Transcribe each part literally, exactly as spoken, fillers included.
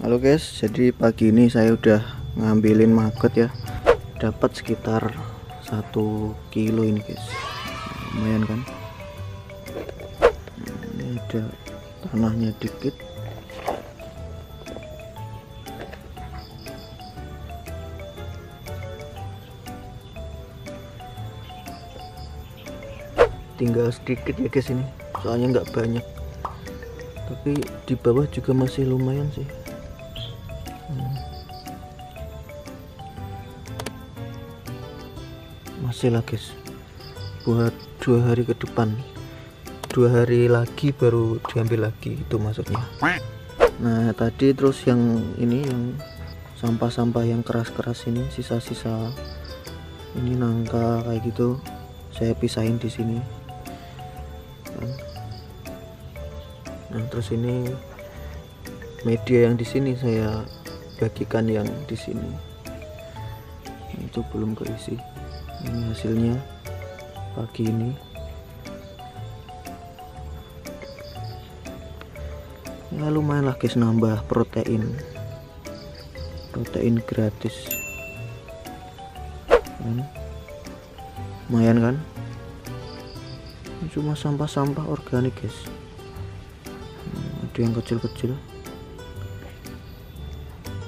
Halo guys, jadi pagi ini saya udah ngambilin maggot ya. Dapat sekitar satu kilo ini guys. Lumayan kan? Ini ada tanahnya dikit. Tinggal sedikit ya guys ini. Soalnya nggak banyak. Tapi di bawah juga masih lumayan sih. Masih lah guys, buat dua hari ke depan, dua hari lagi baru diambil lagi, itu maksudnya. Nah tadi terus yang ini, yang sampah-sampah yang keras-keras ini, sisa-sisa ini nangka kayak gitu saya pisahin di sini. Nah terus ini media yang di sini saya bagikan yang di sini, itu belum keisi. Ini hasilnya pagi ini. Ya lumayan lah guys, nambah protein. Protein gratis. Hmm. Lumayan kan? Ini cuma sampah-sampah organik guys. Hmm, ada yang kecil-kecil.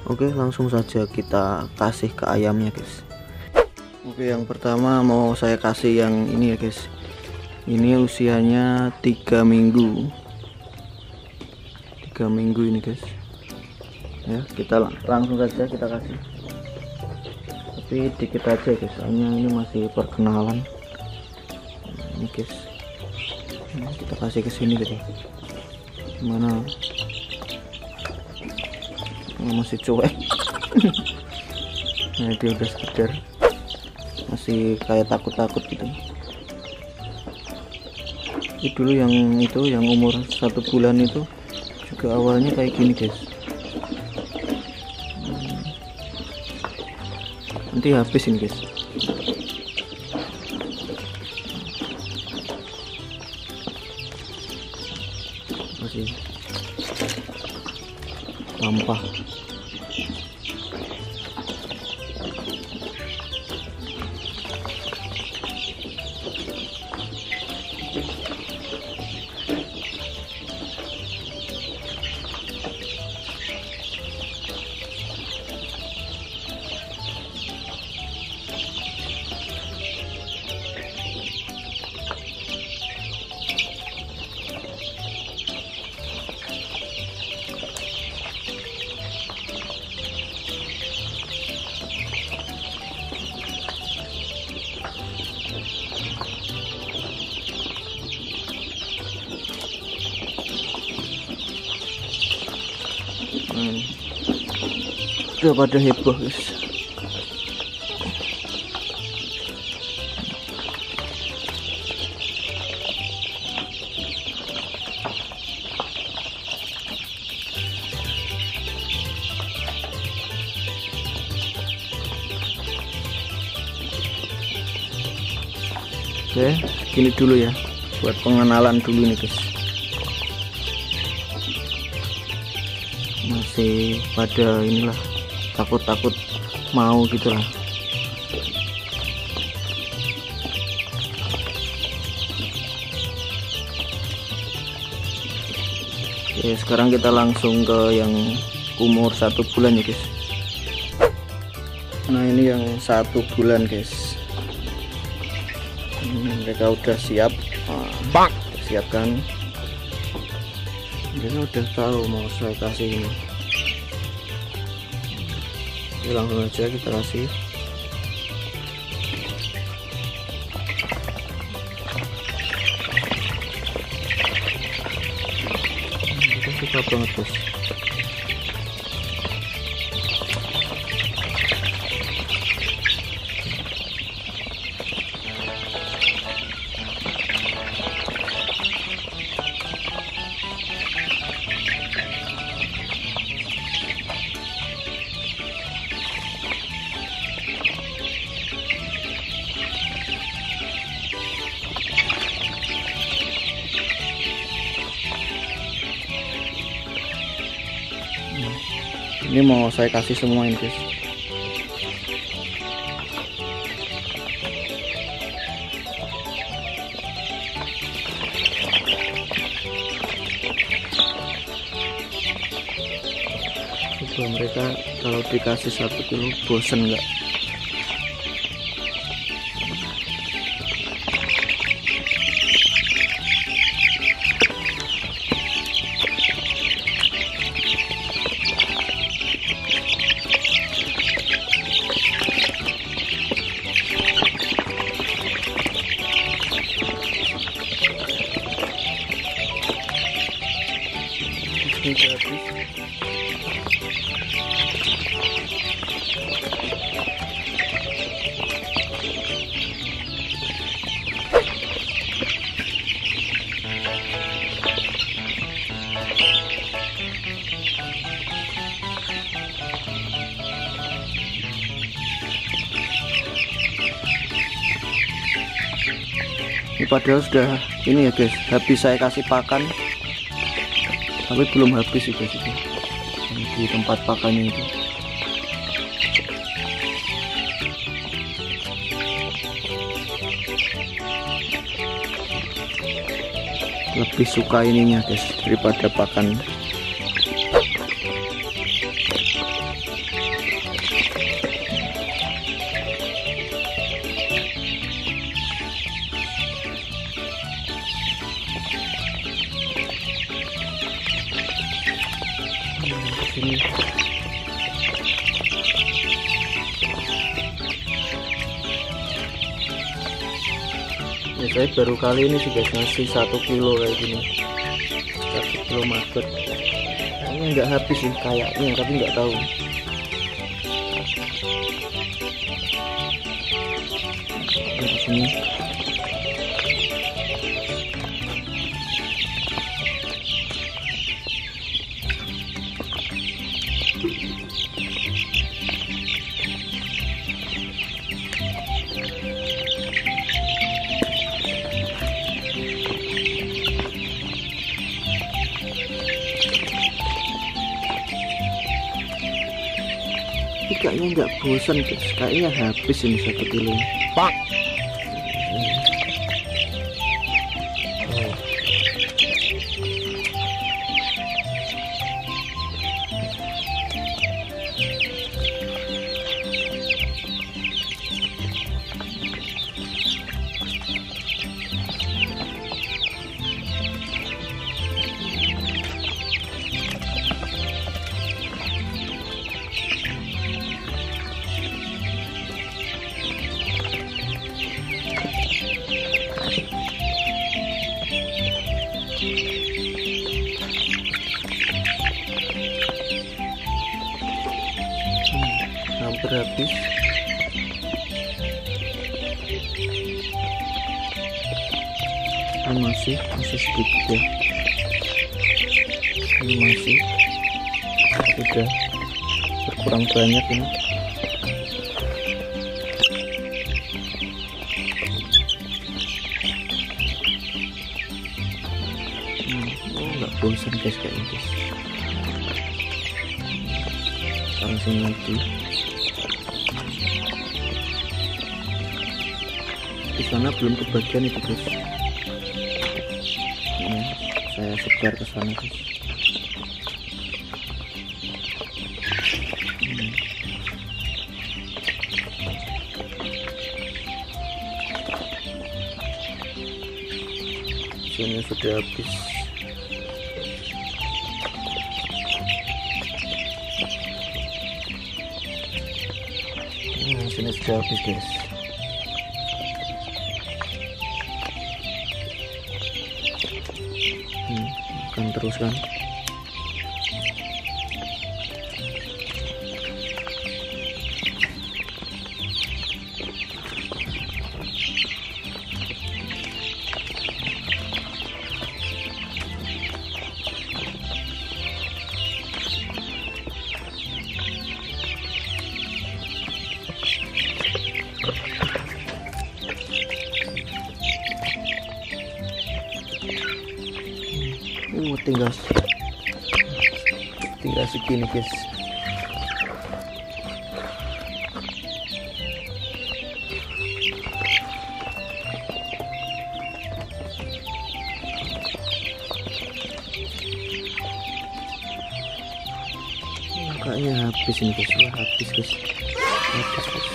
Oke, langsung saja kita kasih ke ayamnya guys. Oke, yang pertama mau saya kasih yang ini ya guys. Ini usianya tiga minggu. Tiga minggu ini guys. Ya, kita langsung saja kita kasih. Tapi dikit aja guys, soalnya ini masih perkenalan. Ini guys, nah, kita kasih ke sini gitu. Gimana? Masih cuek. Nah, dia udah sekedar, masih kayak takut-takut gitu. Ini dulu yang itu yang umur satu bulan itu juga awalnya kayak gini guys. Nanti habis ini guys. Masih sampah. Udah pada heboh guys. Oke, gini dulu ya, buat pengenalan dulu nih guys. Masih pada inilah, takut-takut mau gitulah. Oke, sekarang kita langsung ke yang umur satu bulan ya guys. Nah ini yang satu bulan guys. Hmm, mereka udah siap, bang, siapkan. Mereka udah tahu mau saya kasih ini. Ini langsung aja kita kasih. Kita suka banget guys. Ini mau saya kasih semua ini, guys. Coba mereka kalau dikasih satu kilo bosen nggak? Ini gratis. Ini padahal sudah ini ya guys, habis saya kasih pakan tapi belum habis sih guys, itu di tempat pakannya itu. Lebih suka ininya guys daripada pakan. Ini ya, saya baru kali ini sih guys ngasih satu kilo kayak gini, satu kilo maggot. Kayaknya nggak habis sih kayaknya, tapi nggak tahu. Nah, di sini kayaknya nggak bosan guys, kayaknya habis ini satu kilo pak. Habis ini masih masih sedikit ya, ini masih sudah berkurang banyak ini. Hmm, oh nggak bosan guys kayaknya guys, langsung lagi. Di sana belum kebagian itu guys. Nah, saya sebar ke sana guys. Hmm. Sini sudah habis. Hmm, sini sudah habis guys. Akan teruskan. Uh, tinggal tinggal segini guys. Kayaknya habis ini guys, wah habis guys, habis guys.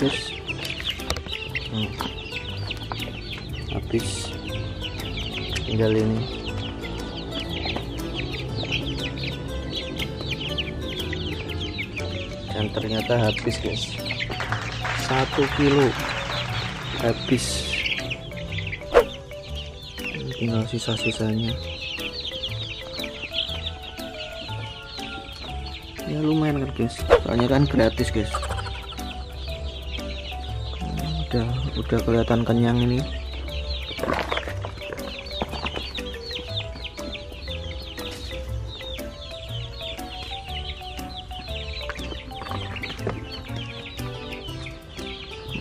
Habis guys, hmm. habis, tinggal ini. Dan ternyata habis guys, satu kilo habis, tinggal sisa-sisanya. Ya lumayan kan guys, soalnya kan gratis guys. Udah, udah kelihatan kenyang ini.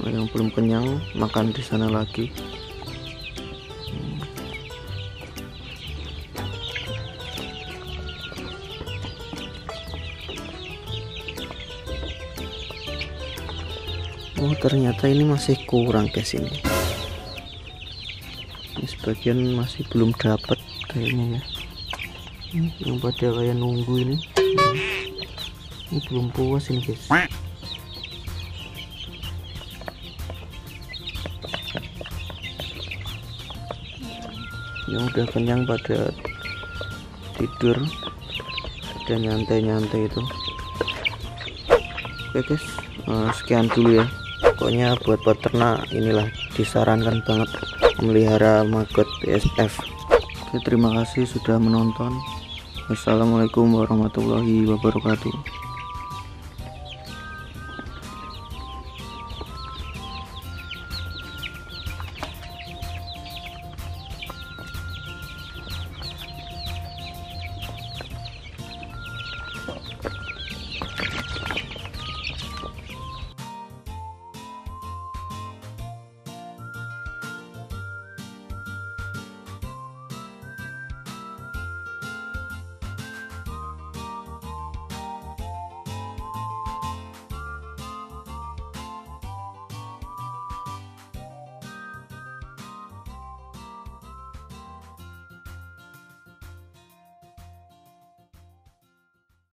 Yang belum kenyang makan di sana lagi. Oh ternyata ini masih kurang guys, ini ini sebagian masih belum dapat kayaknya ya, yang pada kayak nunggu ini ini belum puas ini guys. Yang udah kenyang pada tidur dan nyantai-nyantai itu. Oke guys, nah, sekian dulu ya. Pokoknya buat peternak inilah disarankan banget memelihara maggot B S F. Terima kasih sudah menonton. Wassalamualaikum warahmatullahi wabarakatuh.